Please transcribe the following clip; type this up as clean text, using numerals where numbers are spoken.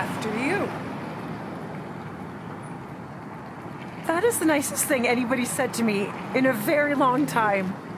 after you. That is the nicest thing anybody said to me in a very long time.